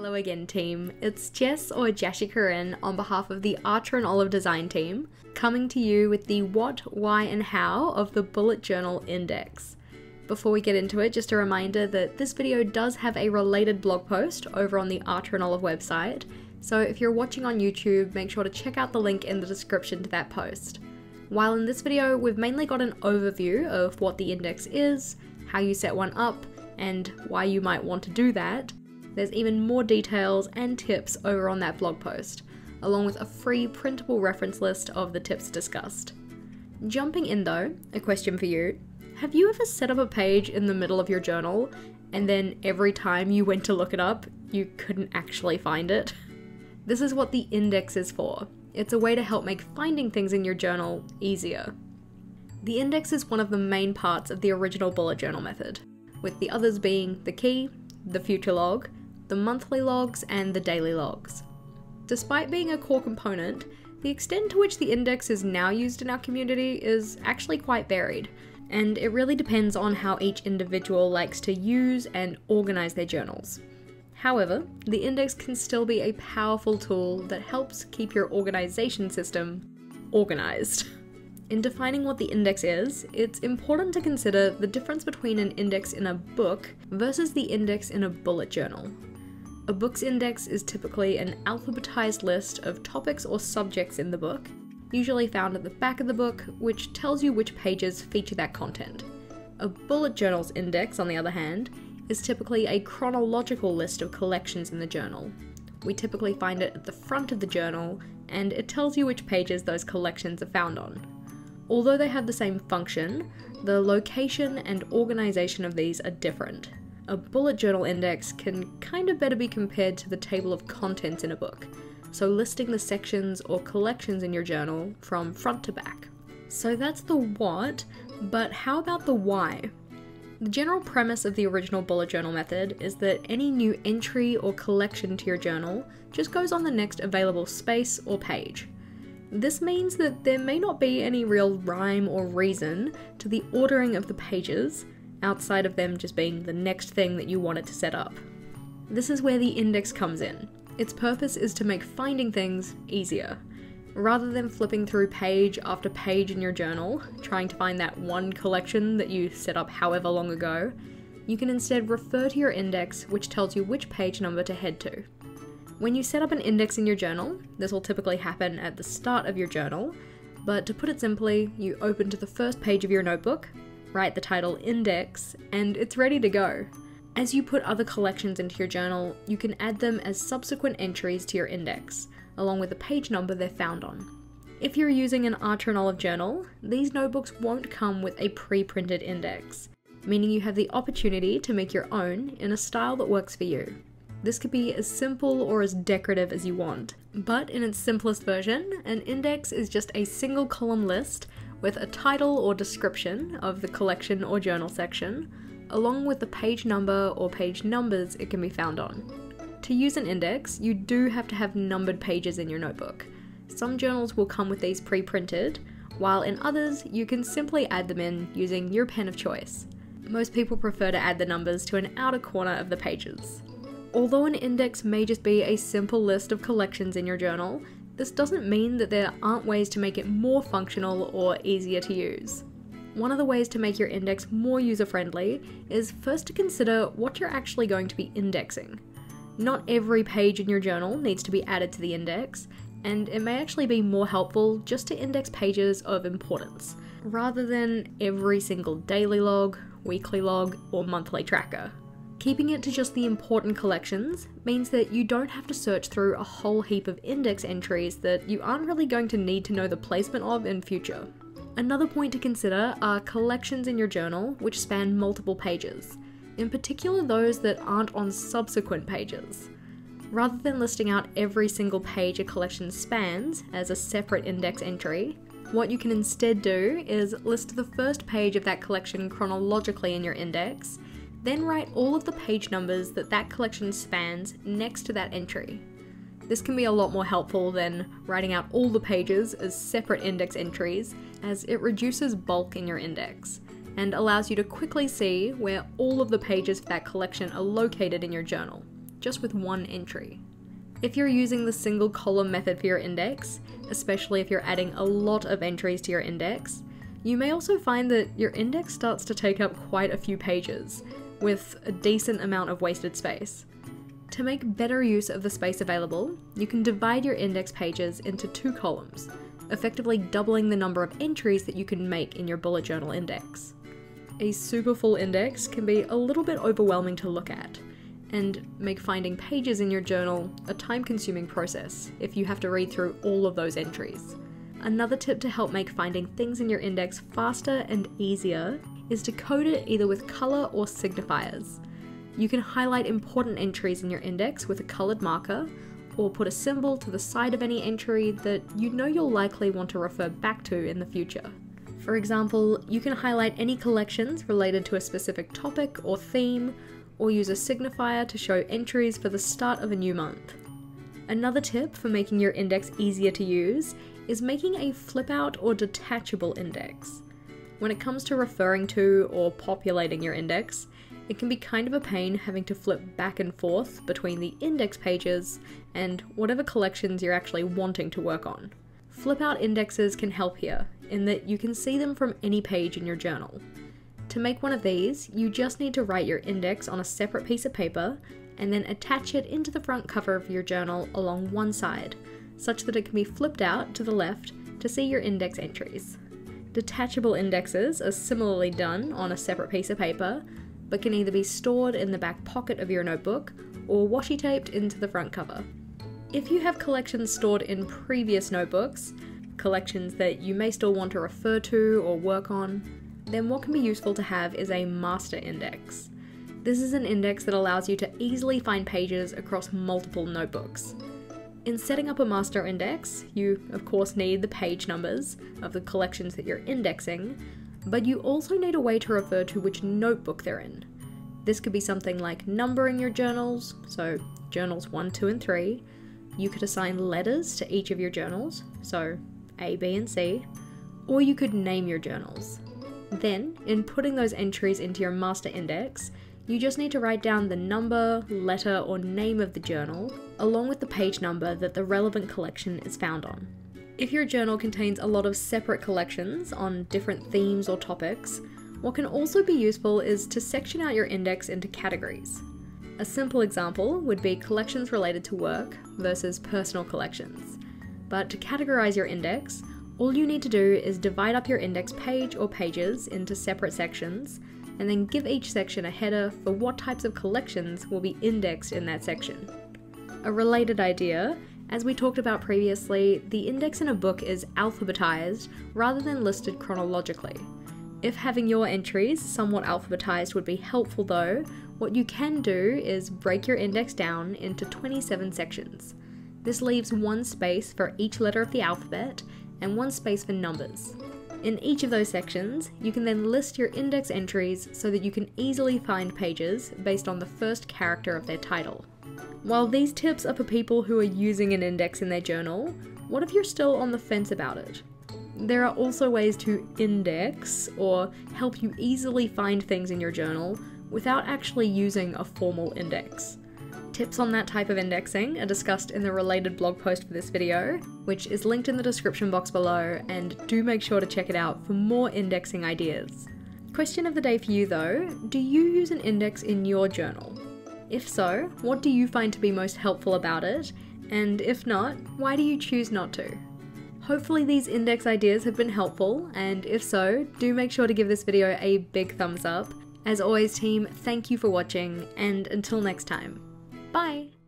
Hello again, team. It's Jess, or Jashii Corrin, on behalf of the Archer and Olive design team, coming to you with the what, why and how of the bullet journal index. Before we get into it, just a reminder that this video does have a related blog post over on the Archer and Olive website, so if you're watching on YouTube, make sure to check out the link in the description to that post. While in this video, we've mainly got an overview of what the index is, how you set one up, and why you might want to do that. There's even more details and tips over on that blog post, along with a free printable reference list of the tips discussed. Jumping in though, a question for you. Have you ever set up a page in the middle of your journal, and then every time you went to look it up, you couldn't actually find it? This is what the index is for. It's a way to help make finding things in your journal easier. The index is one of the main parts of the original bullet journal method, with the others being the key, the future log, the monthly logs, and the daily logs. Despite being a core component, the extent to which the index is now used in our community is actually quite varied, and it really depends on how each individual likes to use and organize their journals. However, the index can still be a powerful tool that helps keep your organization system organized. In defining what the index is, it's important to consider the difference between an index in a book versus the index in a bullet journal. A book's index is typically an alphabetized list of topics or subjects in the book, usually found at the back of the book, which tells you which pages feature that content. A bullet journal's index, on the other hand, is typically a chronological list of collections in the journal. We typically find it at the front of the journal, and it tells you which pages those collections are found on. Although they have the same function, the location and organization of these are different. A bullet journal index can kind of better be compared to the table of contents in a book, so listing the sections or collections in your journal from front to back. So that's the what, but how about the why? The general premise of the original bullet journal method is that any new entry or collection to your journal just goes on the next available space or page. This means that there may not be any real rhyme or reason to the ordering of the pages, outside of them just being the next thing that you want it to set up. This is where the index comes in. Its purpose is to make finding things easier. Rather than flipping through page after page in your journal, trying to find that one collection that you set up however long ago, you can instead refer to your index, which tells you which page number to head to. When you set up an index in your journal, this will typically happen at the start of your journal, but to put it simply, you open to the first page of your notebook, write the title index, and it's ready to go. As you put other collections into your journal, you can add them as subsequent entries to your index, along with the page number they're found on. If you're using an Archer and Olive journal, these notebooks won't come with a pre-printed index, meaning you have the opportunity to make your own in a style that works for you. This could be as simple or as decorative as you want, but in its simplest version, an index is just a single column list with a title or description of the collection or journal section, along with the page number or page numbers it can be found on. To use an index, you do have to have numbered pages in your notebook. Some journals will come with these pre-printed, while in others, you can simply add them in using your pen of choice. Most people prefer to add the numbers to an outer corner of the pages. Although an index may just be a simple list of collections in your journal, this doesn't mean that there aren't ways to make it more functional or easier to use. One of the ways to make your index more user-friendly is first to consider what you're actually going to be indexing. Not every page in your journal needs to be added to the index, and it may actually be more helpful just to index pages of importance, rather than every single daily log, weekly log, or monthly tracker. Keeping it to just the important collections means that you don't have to search through a whole heap of index entries that you aren't really going to need to know the placement of in future. Another point to consider are collections in your journal which span multiple pages, in particular those that aren't on subsequent pages. Rather than listing out every single page a collection spans as a separate index entry, what you can instead do is list the first page of that collection chronologically in your index, then write all of the page numbers that collection spans next to that entry. This can be a lot more helpful than writing out all the pages as separate index entries, as it reduces bulk in your index, and allows you to quickly see where all of the pages for that collection are located in your journal, just with one entry. If you're using the single column method for your index, especially if you're adding a lot of entries to your index, you may also find that your index starts to take up quite a few pages, with a decent amount of wasted space. To make better use of the space available, you can divide your index pages into two columns, effectively doubling the number of entries that you can make in your bullet journal index. A super full index can be a little bit overwhelming to look at, and make finding pages in your journal a time-consuming process if you have to read through all of those entries. Another tip to help make finding things in your index faster and easier is to code it either with color or signifiers. You can highlight important entries in your index with a colored marker, or put a symbol to the side of any entry that you know you'll likely want to refer back to in the future. For example, you can highlight any collections related to a specific topic or theme, or use a signifier to show entries for the start of a new month. Another tip for making your index easier to use is making a flip-out or detachable index. When it comes to referring to or populating your index, it can be kind of a pain having to flip back and forth between the index pages and whatever collections you're actually wanting to work on. Flip-out indexes can help here, in that you can see them from any page in your journal. To make one of these, you just need to write your index on a separate piece of paper and then attach it into the front cover of your journal along one side, such that it can be flipped out to the left to see your index entries. Detachable indexes are similarly done on a separate piece of paper, but can either be stored in the back pocket of your notebook or washi-taped into the front cover. If you have collections stored in previous notebooks, collections that you may still want to refer to or work on, then what can be useful to have is a master index. This is an index that allows you to easily find pages across multiple notebooks. In setting up a master index, you of course need the page numbers of the collections that you're indexing, but you also need a way to refer to which notebook they're in. This could be something like numbering your journals, so journals 1, 2, and 3. You could assign letters to each of your journals, so A, B, and C. Or you could name your journals. Then, in putting those entries into your master index, you just need to write down the number, letter, or name of the journal, along with the page number that the relevant collection is found on. If your journal contains a lot of separate collections on different themes or topics, what can also be useful is to section out your index into categories. A simple example would be collections related to work versus personal collections. But to categorize your index, all you need to do is divide up your index page or pages into separate sections, and then give each section a header for what types of collections will be indexed in that section. A related idea, as we talked about previously, the index in a book is alphabetized rather than listed chronologically. If having your entries somewhat alphabetized would be helpful though, what you can do is break your index down into 27 sections. This leaves one space for each letter of the alphabet and one space for numbers. In each of those sections, you can then list your index entries so that you can easily find pages based on the first character of their title. While these tips are for people who are using an index in their journal, what if you're still on the fence about it? There are also ways to index or help you easily find things in your journal without actually using a formal index. Tips on that type of indexing are discussed in the related blog post for this video, which is linked in the description box below, and do make sure to check it out for more indexing ideas. Question of the day for you though, do you use an index in your journal? If so, what do you find to be most helpful about it? And if not, why do you choose not to? Hopefully these index ideas have been helpful, and if so, do make sure to give this video a big thumbs up. As always team, thank you for watching, and until next time, bye!